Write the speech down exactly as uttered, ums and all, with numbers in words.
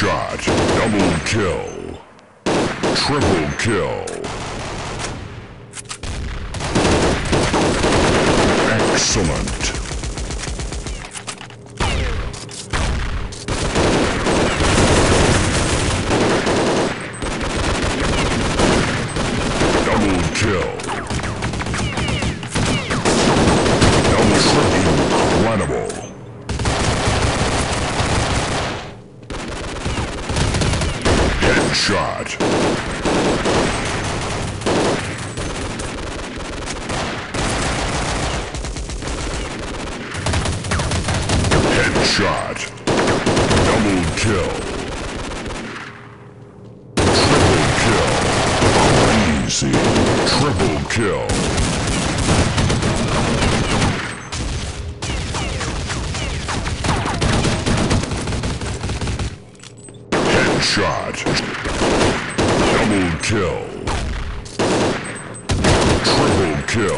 shot, double kill, triple kill, excellent. Shot. Headshot. Double kill. Triple kill. Easy. Triple kill. Headshot. Double kill. Triple kill.